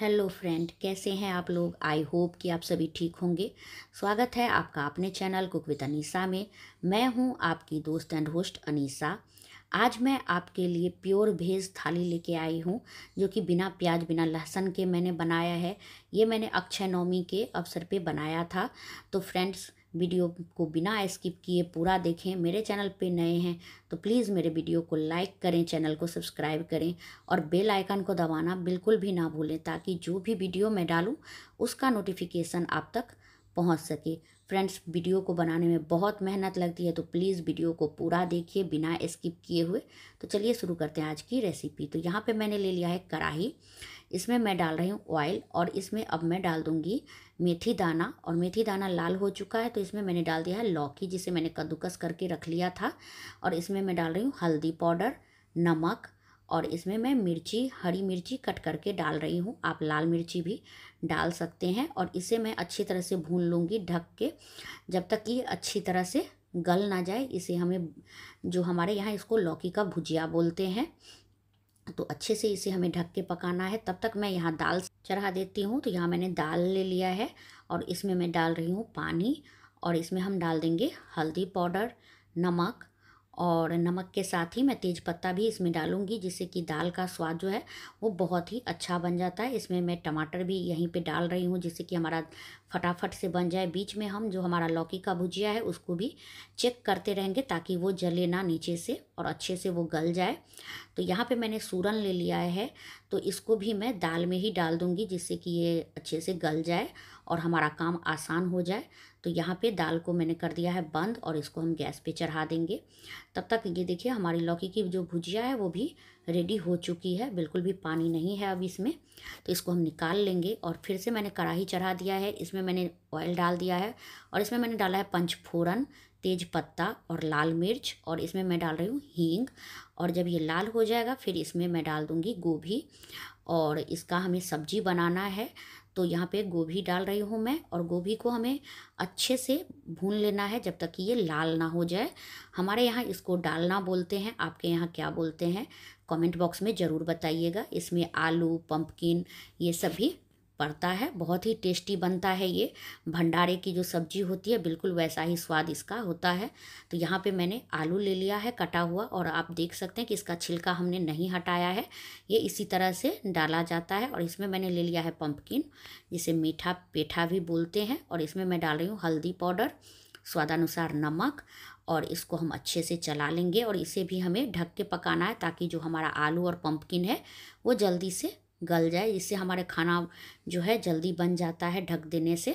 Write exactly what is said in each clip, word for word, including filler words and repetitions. Hello friend, कैसे हैं आप लोग। आई होप कि आप सभी ठीक होंगे। स्वागत है आपका अपने चैनल कुक विद अनीसा में। मैं हूं आपकी दोस्त एंड होस्ट अनीसा। आज मैं आपके लिए प्योर वेज थाली लेके आई हूं, जो कि बिना प्याज बिना लहसुन के मैंने बनाया है। ये मैंने अक्षय नवमी के अवसर पे बनाया था। तो फ्रेंड्स, वीडियो को बिना स्किप किए पूरा देखें। मेरे चैनल पे नए हैं तो प्लीज़ मेरे वीडियो को लाइक करें, चैनल को सब्सक्राइब करें और बेल आइकन को दबाना बिल्कुल भी ना भूलें, ताकि जो भी वीडियो मैं डालूं उसका नोटिफिकेशन आप तक पहुंच सके। फ्रेंड्स, वीडियो को बनाने में बहुत मेहनत लगती है, तो प्लीज़ वीडियो को पूरा देखिए बिना स्किप किए हुए। तो चलिए शुरू करते हैं आज की रेसिपी। तो यहाँ पे मैंने ले लिया है कढ़ाई, इसमें मैं डाल रही हूँ ऑयल और इसमें अब मैं डाल दूँगी मेथी दाना। और मेथी दाना लाल हो चुका है तो इसमें मैंने डाल दिया है लौकी, जिसे मैंने कद्दूकस करके रख लिया था। और इसमें मैं डाल रही हूँ हल्दी पाउडर, नमक और इसमें मैं मिर्ची, हरी मिर्ची कट करके डाल रही हूँ। आप लाल मिर्ची भी डाल सकते हैं। और इसे मैं अच्छी तरह से भून लूँगी ढक के, जब तक कि अच्छी तरह से गल ना जाए। इसे हमें जो हमारे यहाँ इसको लौकी का भुजिया बोलते हैं, तो अच्छे से इसे हमें ढक के पकाना है। तब तक मैं यहाँ दाल चढ़ा देती हूँ। तो यहाँ मैंने दाल ले लिया है और इसमें मैं डाल रही हूँ पानी और इसमें हम डाल देंगे हल्दी पाउडर, नमक। और नमक के साथ ही मैं तेज़पत्ता भी इसमें डालूंगी, जिससे कि दाल का स्वाद जो है वो बहुत ही अच्छा बन जाता है। इसमें मैं टमाटर भी यहीं पे डाल रही हूँ, जिससे कि हमारा फटाफट से बन जाए। बीच में हम जो हमारा लौकी का भुजिया है उसको भी चेक करते रहेंगे, ताकि वो जले ना नीचे से और अच्छे से वो गल जाए। तो यहाँ पे मैंने सूरन ले लिया है, तो इसको भी मैं दाल में ही डाल दूँगी, जिससे कि ये अच्छे से गल जाए और हमारा काम आसान हो जाए। तो यहाँ पे दाल को मैंने कर दिया है बंद और इसको हम गैस पे चढ़ा देंगे। तब तक ये देखिए हमारी लौकी की जो भुजिया है वो भी रेडी हो चुकी है, बिल्कुल भी पानी नहीं है अब इसमें। तो इसको हम निकाल लेंगे। और फिर से मैंने कढ़ाई चढ़ा दिया है, इसमें मैंने ऑयल डाल दिया है और इसमें मैंने डाला है पंचफोरन, तेज़पत्ता और लाल मिर्च। और इसमें मैं डाल रही हूँ हींग। और जब ये लाल हो जाएगा फिर इसमें मैं डाल दूँगी गोभी, और इसका हमें सब्जी बनाना है। तो यहाँ पे गोभी डाल रही हूँ मैं, और गोभी को हमें अच्छे से भून लेना है जब तक कि ये लाल ना हो जाए। हमारे यहाँ इसको डालना बोलते हैं, आपके यहाँ क्या बोलते हैं कमेंट बॉक्स में ज़रूर बताइएगा। इसमें आलू, पम्पकिन ये सब भी पड़ता है। बहुत ही टेस्टी बनता है ये, भंडारे की जो सब्जी होती है बिल्कुल वैसा ही स्वाद इसका होता है। तो यहाँ पे मैंने आलू ले लिया है कटा हुआ, और आप देख सकते हैं कि इसका छिलका हमने नहीं हटाया है, ये इसी तरह से डाला जाता है। और इसमें मैंने ले लिया है पम्पकिन, जिसे मीठा पेठा भी बोलते हैं। और इसमें मैं डाल रही हूँ हल्दी पाउडर, स्वादानुसार नमक, और इसको हम अच्छे से चला लेंगे। और इसे भी हमें ढक के पकाना है, ताकि जो हमारा आलू और पम्पकिन है वो जल्दी से गल जाए। इससे हमारे खाना जो है जल्दी बन जाता है ढक देने से।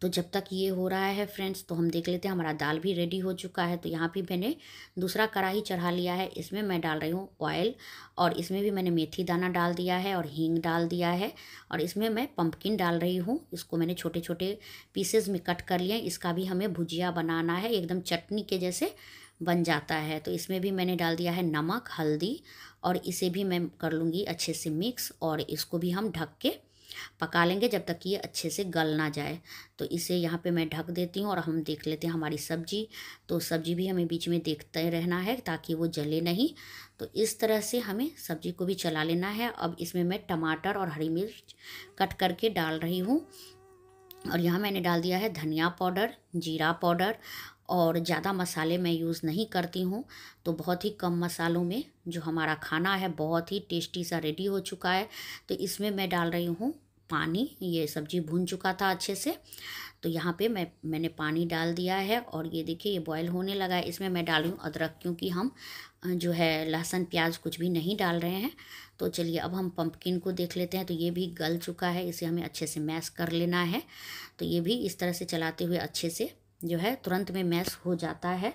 तो जब तक ये हो रहा है फ्रेंड्स, तो हम देख लेते हैं हमारा दाल भी रेडी हो चुका है। तो यहाँ पे मैंने दूसरा कढ़ाई चढ़ा लिया है, इसमें मैं डाल रही हूँ ऑयल और इसमें भी मैंने मेथी दाना डाल दिया है और हींग डाल दिया है। और इसमें मैं पम्पकिन डाल रही हूँ, इसको मैंने छोटे छोटे पीसेज में कट कर लिए। इसका भी हमें भुजिया बनाना है, एकदम चटनी के जैसे बन जाता है। तो इसमें भी मैंने डाल दिया है नमक, हल्दी, और इसे भी मैं कर लूँगी अच्छे से मिक्स। और इसको भी हम ढक के पका लेंगे जब तक ये अच्छे से गल ना जाए। तो इसे यहाँ पे मैं ढक देती हूँ और हम देख लेते हैं हमारी सब्जी। तो सब्जी भी हमें बीच में देखते रहना है, ताकि वो जले नहीं। तो इस तरह से हमें सब्जी को भी चला लेना है। अब इसमें मैं टमाटर और हरी मिर्च कट करके डाल रही हूँ। और यहाँ मैंने डाल दिया है धनिया पाउडर, जीरा पाउडर। और ज़्यादा मसाले मैं यूज़ नहीं करती हूँ, तो बहुत ही कम मसालों में जो हमारा खाना है बहुत ही टेस्टी सा रेडी हो चुका है। तो इसमें मैं डाल रही हूँ पानी, ये सब्जी भून चुका था अच्छे से। तो यहाँ पे मैं मैंने पानी डाल दिया है और ये देखिए ये बॉयल होने लगा है। इसमें मैं डाल रही हूँ अदरक, क्योंकि हम जो है लहसुन प्याज कुछ भी नहीं डाल रहे हैं। तो चलिए अब हम पम्पकिन को देख लेते हैं। तो ये भी गल चुका है, इसे हमें अच्छे से मैश कर लेना है। तो ये भी इस तरह से चलाते हुए अच्छे से जो है तुरंत में मैश हो जाता है।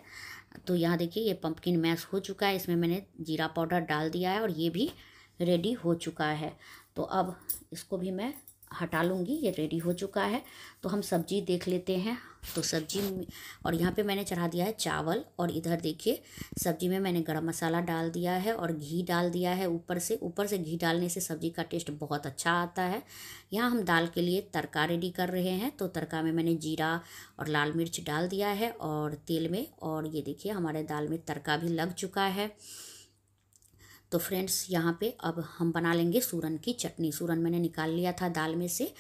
तो यहाँ देखिए ये पम्पकिन मैश हो चुका है, इसमें मैंने जीरा पाउडर डाल दिया है और ये भी रेडी हो चुका है। तो अब इसको भी मैं हटा लूँगी, ये रेडी हो चुका है। तो हम सब्जी देख लेते हैं। तो सब्जी और यहाँ पे मैंने चढ़ा दिया है चावल, और इधर देखिए सब्जी में मैंने गरम मसाला डाल दिया है और घी डाल दिया है ऊपर से। ऊपर से घी डालने से सब्जी का टेस्ट बहुत अच्छा आता है। यहाँ हम दाल के लिए तड़का रेडी कर रहे हैं। तो तड़का में मैंने जीरा और लाल मिर्च डाल दिया है और तेल में, और ये देखिए हमारे दाल में तड़का भी लग चुका है। तो फ्रेंड्स यहाँ पे अब हम बना लेंगे सूरन की चटनी। सूरन मैंने निकाल लिया था दाल में से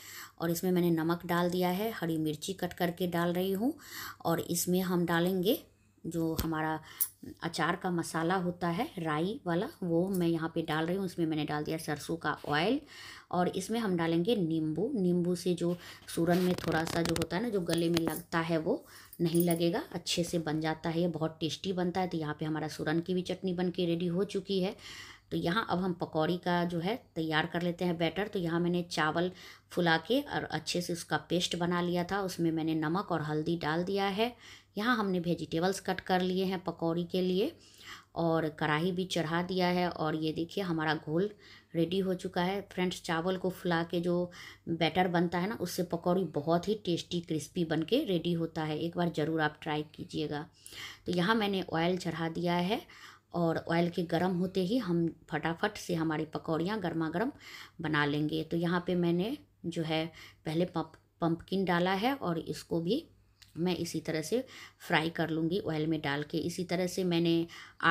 और इसमें मैंने नमक डाल दिया है, हरी मिर्ची कट करके डाल रही हूँ और इसमें हम डालेंगे जो हमारा अचार का मसाला होता है राई वाला, वो मैं यहाँ पे डाल रही हूँ। इसमें मैंने डाल दिया सरसों का ऑयल और इसमें हम डालेंगे नींबू। नींबू से जो सूरन में थोड़ा सा जो होता है ना, जो गले में लगता है वो नहीं लगेगा, अच्छे से बन जाता है, ये बहुत टेस्टी बनता है। तो यहाँ पे हमारा सूरन की भी चटनी बन के रेडी हो चुकी है। तो यहाँ अब हम पकौड़ी का जो है तैयार कर लेते हैं बैटर। तो यहाँ मैंने चावल फुला के और अच्छे से उसका पेस्ट बना लिया था, उसमें मैंने नमक और हल्दी डाल दिया है। यहाँ हमने वेजिटेबल्स कट कर लिए हैं पकौड़ी के लिए और कढ़ाई भी चढ़ा दिया है और ये देखिए हमारा घोल रेडी हो चुका है। फ्रेंड्स चावल को फुला के जो बैटर बनता है ना, उससे पकौड़ी बहुत ही टेस्टी क्रिस्पी बन के रेडी होता है, एक बार ज़रूर आप ट्राई कीजिएगा। तो यहाँ मैंने ऑयल चढ़ा दिया है और ऑयल के गरम होते ही हम फटाफट से हमारी पकौड़ियाँ गर्मा गर्म बना लेंगे। तो यहाँ पे मैंने जो है पहले पम्प पम्पकिन डाला है और इसको भी मैं इसी तरह से फ्राई कर लूँगी ऑयल में डाल के। इसी तरह से मैंने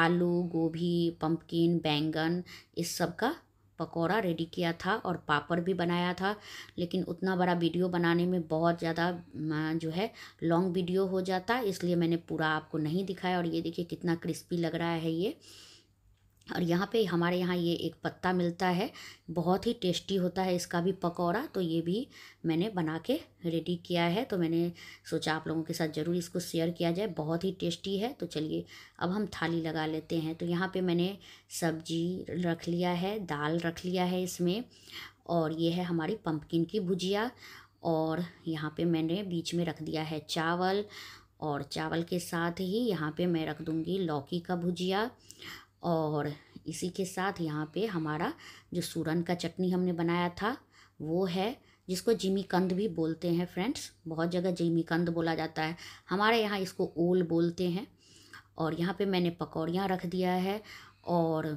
आलू, गोभी, पम्पकिन, बैंगन इस सब का पकौड़ा रेडी किया था और पापड़ भी बनाया था, लेकिन उतना बड़ा वीडियो बनाने में बहुत ज़्यादा जो है लॉन्ग वीडियो हो जाता, इसलिए मैंने पूरा आपको नहीं दिखाया। और ये देखिए कितना क्रिस्पी लग रहा है ये। और यहाँ पे हमारे यहाँ ये एक पत्ता मिलता है, बहुत ही टेस्टी होता है इसका भी पकौड़ा, तो ये भी मैंने बना के रेडी किया है। तो मैंने सोचा आप लोगों के साथ ज़रूर इसको शेयर किया जाए, बहुत ही टेस्टी है। तो चलिए अब हम थाली लगा लेते हैं। तो यहाँ पे मैंने सब्जी रख लिया है, दाल रख लिया है इसमें, और ये है हमारी पम्पकिन की भुजिया। और यहाँ पर मैंने बीच में रख दिया है चावल, और चावल के साथ ही यहाँ पर मैं रख दूँगी लौकी का भुजिया। और इसी के साथ यहाँ पे हमारा जो सूरन का चटनी हमने बनाया था वो है, जिसको जिमीकंद भी बोलते हैं फ्रेंड्स, बहुत जगह जिमीकंद बोला जाता है, हमारे यहाँ इसको ओल बोलते हैं। और यहाँ पे मैंने पकौड़ियाँ रख दिया है और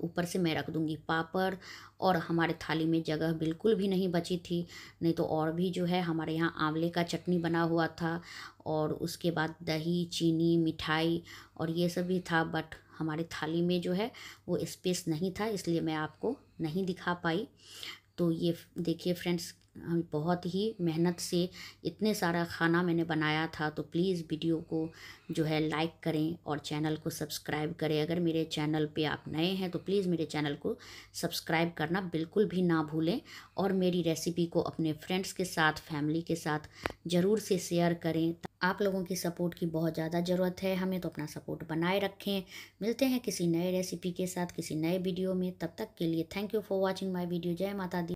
ऊपर से मैं रख दूँगी पापड़। और हमारे थाली में जगह बिल्कुल भी नहीं बची थी, नहीं तो और भी जो है हमारे यहाँ आंवले का चटनी बना हुआ था और उसके बाद दही, चीनी, मिठाई और ये सब भी था, बट हमारे थाली में जो है वो स्पेस नहीं था, इसलिए मैं आपको नहीं दिखा पाई। तो ये देखिए फ्रेंड्स, बहुत ही मेहनत से इतने सारा खाना मैंने बनाया था। तो प्लीज़ वीडियो को जो है लाइक करें और चैनल को सब्सक्राइब करें। अगर मेरे चैनल पे आप नए हैं तो प्लीज़ मेरे चैनल को सब्सक्राइब करना बिल्कुल भी ना भूलें और मेरी रेसिपी को अपने फ्रेंड्स के साथ, फैमिली के साथ ज़रूर से शेयर करें। आप लोगों की सपोर्ट की बहुत ज़्यादा ज़रूरत है हमें, तो अपना सपोर्ट बनाए रखें। मिलते हैं किसी नए रेसिपी के साथ, किसी नए वीडियो में। तब तक के लिए thank you for watching my video. जय माता दी।